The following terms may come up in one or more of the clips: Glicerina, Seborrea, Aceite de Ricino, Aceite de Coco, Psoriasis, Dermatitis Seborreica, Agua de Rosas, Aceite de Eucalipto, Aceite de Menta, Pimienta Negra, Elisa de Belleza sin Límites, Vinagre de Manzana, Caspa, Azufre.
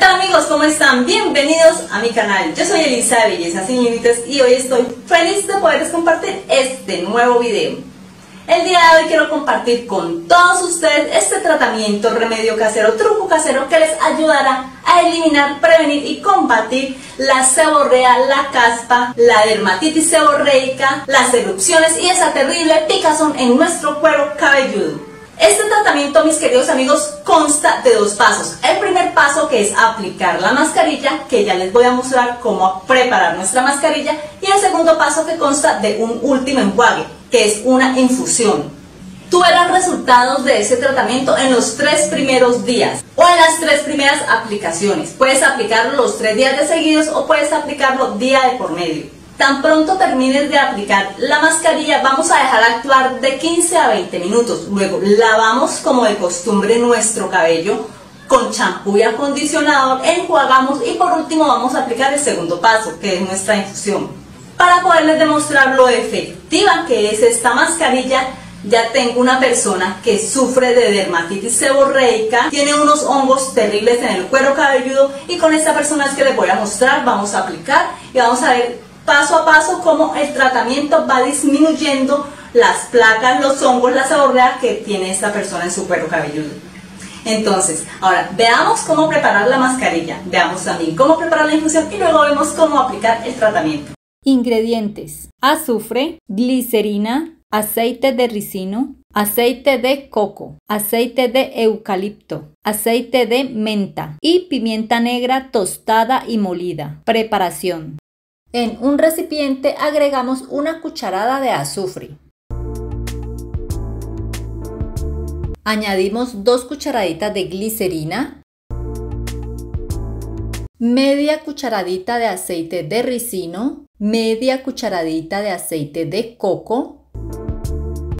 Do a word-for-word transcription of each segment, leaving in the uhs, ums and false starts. ¿Qué tal amigos? ¿Cómo están? Bienvenidos a mi canal. Yo soy Elisa de Belleza sin Límites y hoy estoy feliz de poderles compartir este nuevo video. El día de hoy quiero compartir con todos ustedes este tratamiento, remedio casero, truco casero que les ayudará a eliminar, prevenir y combatir la seborrea, la caspa, la dermatitis seborreica, las erupciones y esa terrible picazón en nuestro cuero cabelludo. Este tratamiento, mis queridos amigos, consta de dos pasos. El primer paso, que es aplicar la mascarilla, que ya les voy a mostrar cómo preparar nuestra mascarilla. Y el segundo paso, que consta de un último enjuague, que es una infusión. Tú verás resultados de este tratamiento en los tres primeros días o en las tres primeras aplicaciones. Puedes aplicarlo los tres días de seguidos o puedes aplicarlo día de por medio. Tan pronto termines de aplicar la mascarilla, vamos a dejar actuar de quince a veinte minutos. Luego lavamos como de costumbre nuestro cabello con champú y acondicionador, enjuagamos y por último vamos a aplicar el segundo paso, que es nuestra infusión. Para poderles demostrar lo efectiva que es esta mascarilla, ya tengo una persona que sufre de dermatitis seborreica, tiene unos hongos terribles en el cuero cabelludo y con esta persona es que les voy a mostrar, vamos a aplicar y vamos a ver paso a paso cómo el tratamiento va disminuyendo las placas, los hongos, las seborreas que tiene esta persona en su cuero cabelludo. Entonces, ahora veamos cómo preparar la mascarilla, veamos también cómo preparar la infusión y luego vemos cómo aplicar el tratamiento. Ingredientes: azufre, glicerina, aceite de ricino, aceite de coco, aceite de eucalipto, aceite de menta y pimienta negra tostada y molida. Preparación: en un recipiente agregamos una cucharada de azufre. Añadimos dos cucharaditas de glicerina, media cucharadita de aceite de ricino, media cucharadita de aceite de coco,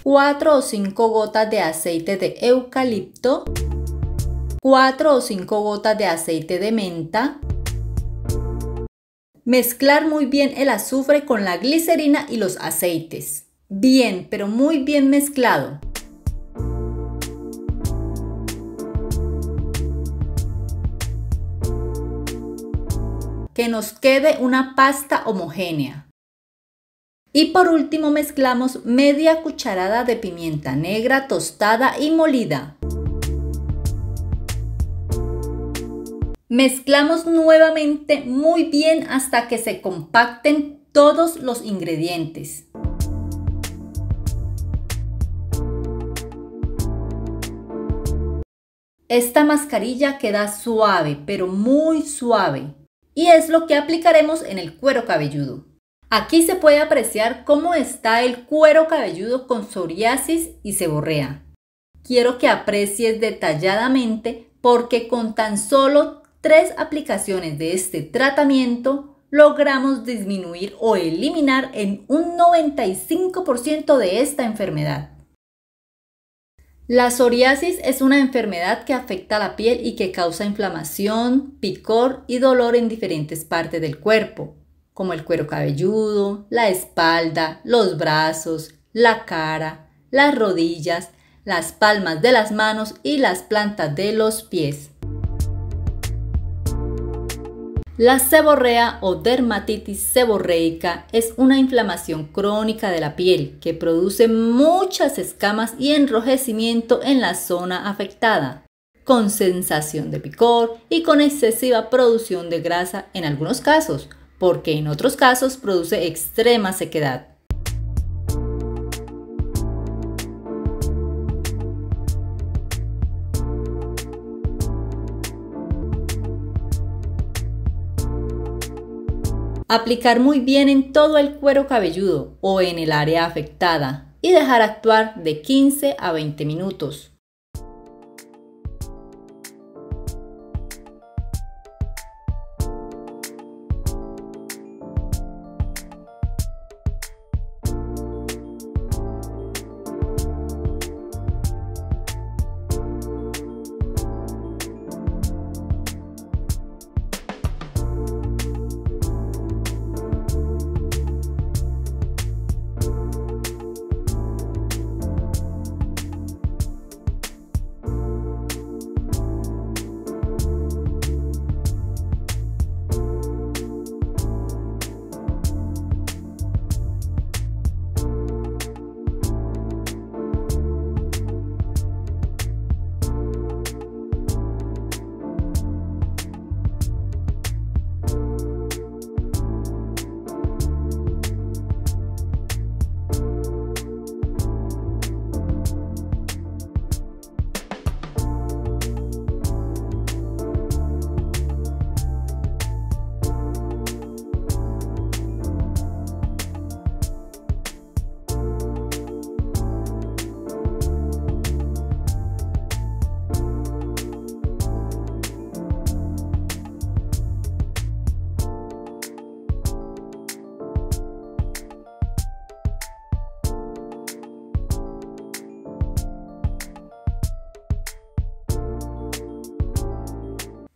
cuatro o cinco gotas de aceite de eucalipto, cuatro o cinco gotas de aceite de menta. Mezclar muy bien el azufre con la glicerina y los aceites. Bien, pero muy bien mezclado. Que nos quede una pasta homogénea. Y por último mezclamos media cucharada de pimienta negra tostada y molida. Mezclamos nuevamente muy bien hasta que se compacten todos los ingredientes. Esta mascarilla queda suave, pero muy suave, y es lo que aplicaremos en el cuero cabelludo. Aquí se puede apreciar cómo está el cuero cabelludo con psoriasis y seborrea. Quiero que aprecies detalladamente porque con tan solo tres aplicaciones de este tratamiento logramos disminuir o eliminar en un noventa y cinco por ciento de esta enfermedad. La psoriasis es una enfermedad que afecta la piel y que causa inflamación, picor y dolor en diferentes partes del cuerpo, como el cuero cabelludo, la espalda, los brazos, la cara, las rodillas, las palmas de las manos y las plantas de los pies. La seborrea o dermatitis seborreica es una inflamación crónica de la piel que produce muchas escamas y enrojecimiento en la zona afectada, con sensación de picor y con excesiva producción de grasa en algunos casos, porque en otros casos produce extrema sequedad. Aplicar muy bien en todo el cuero cabelludo o en el área afectada y dejar actuar de quince a veinte minutos.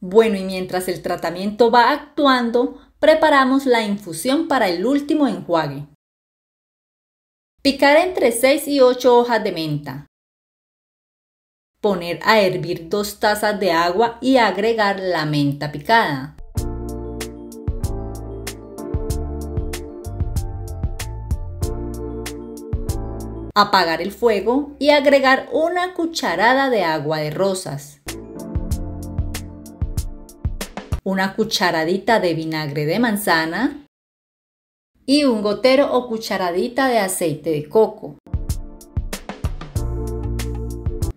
Bueno, y mientras el tratamiento va actuando, preparamos la infusión para el último enjuague. Picar entre seis y ocho hojas de menta. Poner a hervir dos tazas de agua y agregar la menta picada. Apagar el fuego y agregar una cucharada de agua de rosas, una cucharadita de vinagre de manzana y un gotero o cucharadita de aceite de coco.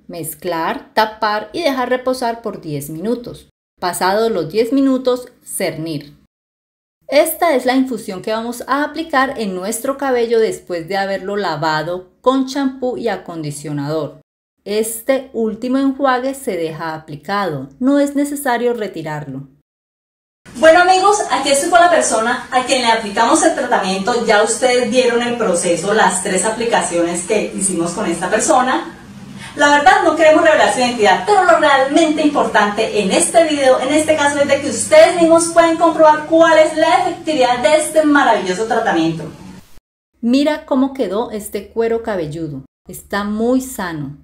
Mezclar, tapar y dejar reposar por diez minutos. Pasados los diez minutos, cernir. Esta es la infusión que vamos a aplicar en nuestro cabello después de haberlo lavado con champú y acondicionador. Este último enjuague se deja aplicado, no es necesario retirarlo. Bueno amigos, aquí estoy con la persona a quien le aplicamos el tratamiento. Ya ustedes vieron el proceso, las tres aplicaciones que hicimos con esta persona. La verdad no queremos revelar su identidad, pero lo realmente importante en este video, en este caso, es de que ustedes mismos pueden comprobar cuál es la efectividad de este maravilloso tratamiento. Mira cómo quedó este cuero cabelludo, está muy sano.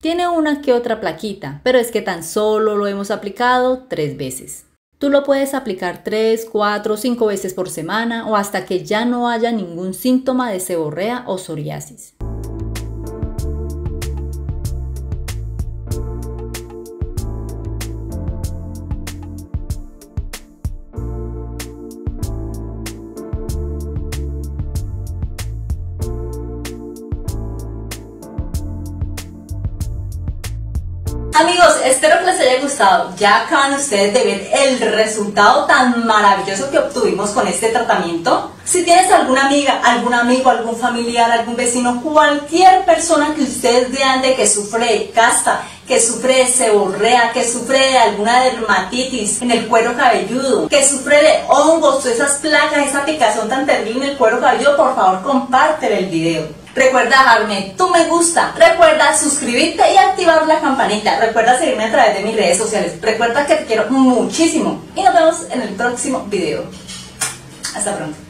Tiene una que otra plaquita, pero es que tan solo lo hemos aplicado tres veces. Tú lo puedes aplicar tres, cuatro, cinco veces por semana o hasta que ya no haya ningún síntoma de seborrea o psoriasis. Amigos, espero que les haya gustado. Ya acaban ustedes de ver el resultado tan maravilloso que obtuvimos con este tratamiento. Si tienes alguna amiga, algún amigo, algún familiar, algún vecino, cualquier persona que ustedes vean de que sufre de caspa, que sufre de seborrea, que sufre de alguna dermatitis en el cuero cabelludo, que sufre de hongos, todas esas placas, esa picazón tan terrible en el cuero cabelludo, por favor compártele el video. Recuerda darme tu me gusta, recuerda suscribirte y activar la campanita, recuerda seguirme a través de mis redes sociales, recuerda que te quiero muchísimo y nos vemos en el próximo video. Hasta pronto.